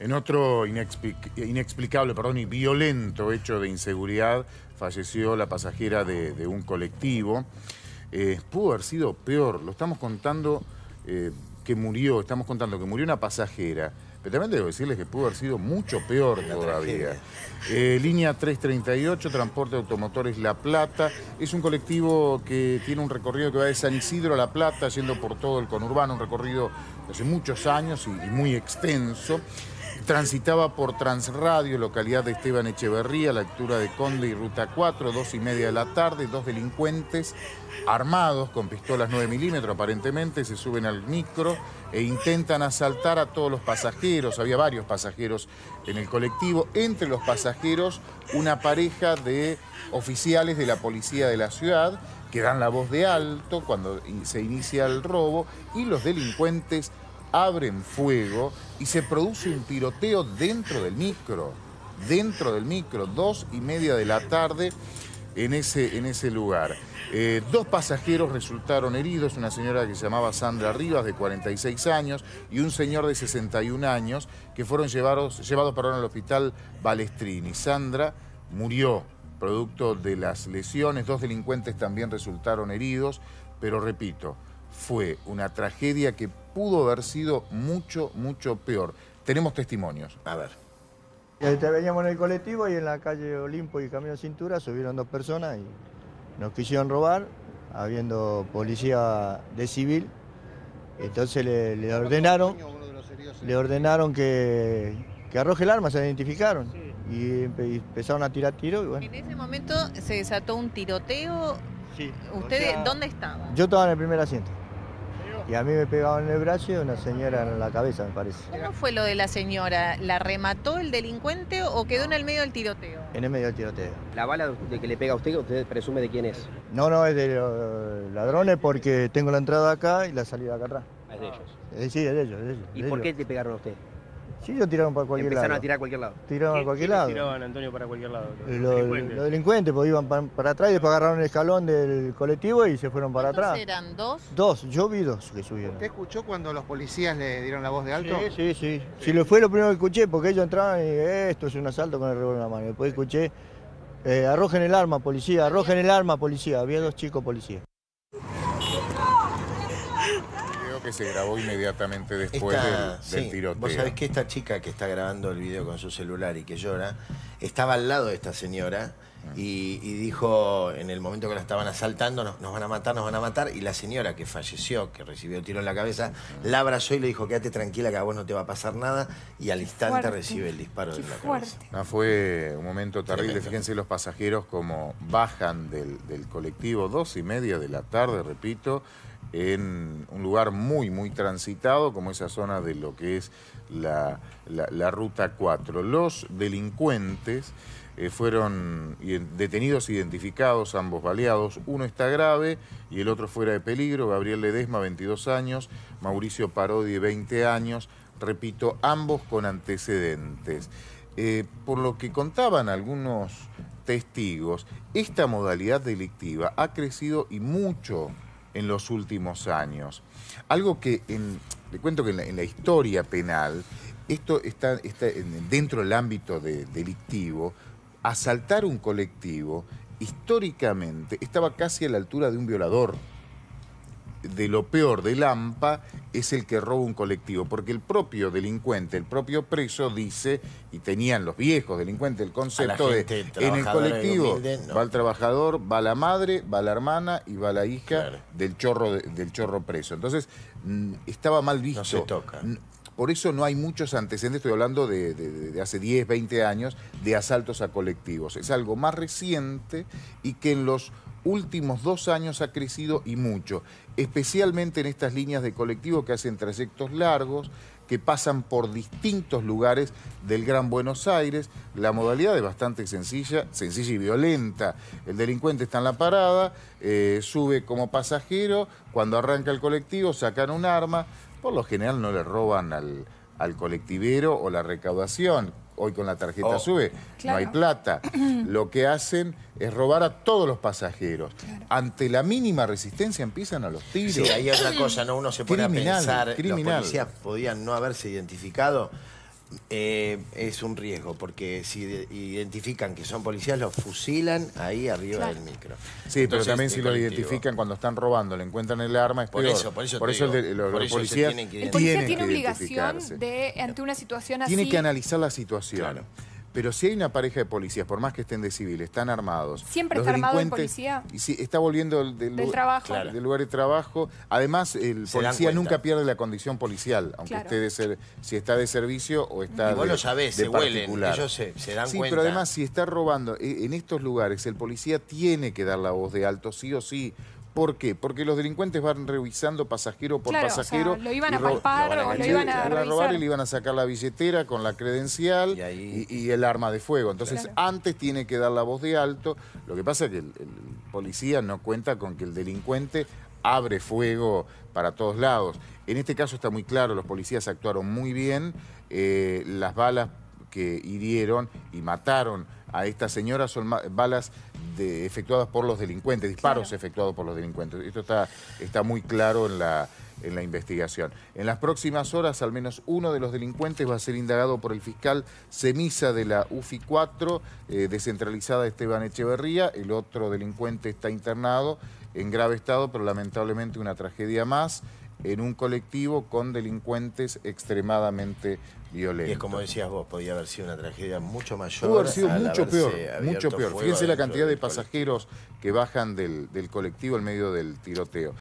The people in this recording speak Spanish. En otro inexplicable, perdón, y violento hecho de inseguridad, falleció la pasajera de un colectivo. Pudo haber sido peor. Lo estamos contando que murió, estamos contando que murió una pasajera. Pero también debo decirles que pudo haber sido mucho peor todavía. Línea 338, Transporte de Automotores La Plata. Es un colectivo que tiene un recorrido que va de San Isidro a La Plata, yendo por todo el conurbano, un recorrido de hace muchos años y muy extenso. Transitaba por Transradio, localidad de Esteban Echeverría, a la altura de Conde y Ruta 4, 2:30 de la tarde. Dos delincuentes armados con pistolas 9 milímetros aparentemente se suben al micro e intentan asaltar a todos los pasajeros. Había varios pasajeros en el colectivo. Entre los pasajeros, una pareja de oficiales de la policía de la ciudad que dan la voz de alto cuando se inicia el robo, y los delincuentes abren fuego y se produce un tiroteo dentro del micro. 2:30 de la tarde en ese lugar. Dos pasajeros resultaron heridos, una señora que se llamaba Sandra Rivas, de 46 años, y un señor de 61 años, que fueron llevados al hospital Balestrini. Sandra murió producto de las lesiones. Dos delincuentes también resultaron heridos, pero repito, fue una tragedia que pudo haber sido mucho, mucho peor. Tenemos testimonios. A ver. Veníamos en el colectivo y en la calle Olimpo y Camino Cintura subieron dos personas y nos quisieron robar, habiendo policía de civil. Entonces le ordenaron que arroje el arma, se identificaron. Y empezaron a tirar tiros. Bueno. En ese momento se desató un tiroteo. Sí. ¿Ustedes, o sea, dónde estaban? Yo estaba en el primer asiento. Y a mí me pegaban en el brazo y una señora en la cabeza, me parece. ¿Cómo fue lo de la señora? ¿La remató el delincuente o quedó en el medio del tiroteo? En el medio del tiroteo. ¿La bala de que le pega a usted, usted presume de quién es? No, no, es de los ladrones, porque tengo la entrada acá y la salida acá atrás. ¿Es de ellos? Sí, es de ellos. ¿Y por qué te pegaron a usted? Sí, ellos tiraron para cualquier lado. ¿Empezaron a tirar a cualquier lado? Tiraron a cualquier lado. Tiraban, Antonio, para cualquier lado. Los delincuentes, porque iban para atrás y después agarraron el escalón del colectivo y se fueron para atrás. ¿Eran dos? Dos, yo vi dos que subieron. ¿Usted escuchó cuando los policías le dieron la voz de alto? Sí, sí, sí. Sí, lo fue lo primero que escuché, porque ellos entraban y esto es un asalto con el revólver en la mano. Después escuché, arrojen el arma, policía, arrojen el arma, policía. Había dos chicos policías. Que se grabó inmediatamente después del tiroteo. Vos sabés que esta chica que está grabando el video con su celular y que llora, estaba al lado de esta señora y dijo, en el momento que la estaban asaltando, nos van a matar, nos van a matar, y la señora que falleció, que recibió el tiro en la cabeza, la abrazó y le dijo, quédate tranquila que a vos no te va a pasar nada, y al instante recibe el disparo de la cabeza. No, fue un momento terrible. Fíjense los pasajeros como bajan del colectivo, 2:30 de la tarde, repito, en un lugar muy, muy transitado, como esa zona de lo que es la Ruta 4. Los delincuentes fueron detenidos, identificados, ambos baleados. Uno está grave y el otro fuera de peligro. Gabriel Ledesma, 22 años, Mauricio Parodi, 20 años. Repito, ambos con antecedentes. Por lo que contaban algunos testigos, esta modalidad delictiva ha crecido y mucho en los últimos años. Algo que, le cuento que en la historia penal, esto está dentro del ámbito delictivo, asaltar un colectivo, históricamente, estaba casi a la altura de un violador. De lo peor del AMPA es el que roba un colectivo, porque el propio delincuente, el propio preso dice, y tenían los viejos delincuentes el concepto de, en el colectivo humilde, no. Va el trabajador, va la madre, va la hermana y va la hija, claro, del chorro preso. Entonces estaba mal visto. No se toca. Por eso no hay muchos antecedentes, estoy hablando de hace 10, 20 años, de asaltos a colectivos. Es algo más reciente y que en los últimos 2 años ha crecido y mucho, especialmente en estas líneas de colectivo que hacen trayectos largos, que pasan por distintos lugares del Gran Buenos Aires. La modalidad es bastante sencilla y violenta. El delincuente está en la parada, sube como pasajero, cuando arranca el colectivo sacan un arma, por lo general no le roban al colectivero o la recaudación. Hoy con la tarjeta SUBE, claro, no hay plata. Lo que hacen es robar a todos los pasajeros. Claro. Ante la mínima resistencia empiezan a los tiros. Sí, ahí hay otra cosa, ¿no? Uno se pone a pensar, los policías podían no haberse identificado, Es un riesgo, porque si identifican que son policías, los fusilan ahí arriba del micro. Sí, entonces, pero también si lo identifican cuando están robando, le encuentran el arma, es peor. Por eso los policías tienen que identificarse. El policía tiene obligación de, ante una situación así... Tiene que analizar la situación. Claro. Pero si hay una pareja de policías, por más que estén de civil, están armados. ¿Siempre está armado el policía? Y sí, está volviendo del lugar de trabajo. Además, el policía nunca pierde la condición policial, aunque esté si está de servicio o está de particular. Y vos lo sabés, se huelen, ellos se dan cuenta. Sí, pero además, si está robando en estos lugares, el policía tiene que dar la voz de alto, sí o sí. ¿Por qué? Porque los delincuentes van revisando pasajero por pasajero. O sea, lo iban a palpar o lo iban a revisar. Robar y le iban a sacar la billetera con la credencial y el arma de fuego. Entonces, antes tiene que dar la voz de alto. Lo que pasa es que el policía no cuenta con que el delincuente abre fuego para todos lados. En este caso está muy claro, los policías actuaron muy bien. Las balas que hirieron y mataron a esta señora son balas efectuadas por los delincuentes, disparos efectuados por los delincuentes. Esto está muy claro en la investigación. En las próximas horas, al menos uno de los delincuentes va a ser indagado por el fiscal Semisa de la UFI 4, descentralizada Esteban Echeverría. El otro delincuente está internado en grave estado, pero lamentablemente una tragedia más, en un colectivo con delincuentes extremadamente violentos. Y es como decías vos, podía haber sido una tragedia mucho mayor. Pudo haber sido mucho peor. Fíjense la cantidad de pasajeros que bajan del colectivo en medio del tiroteo.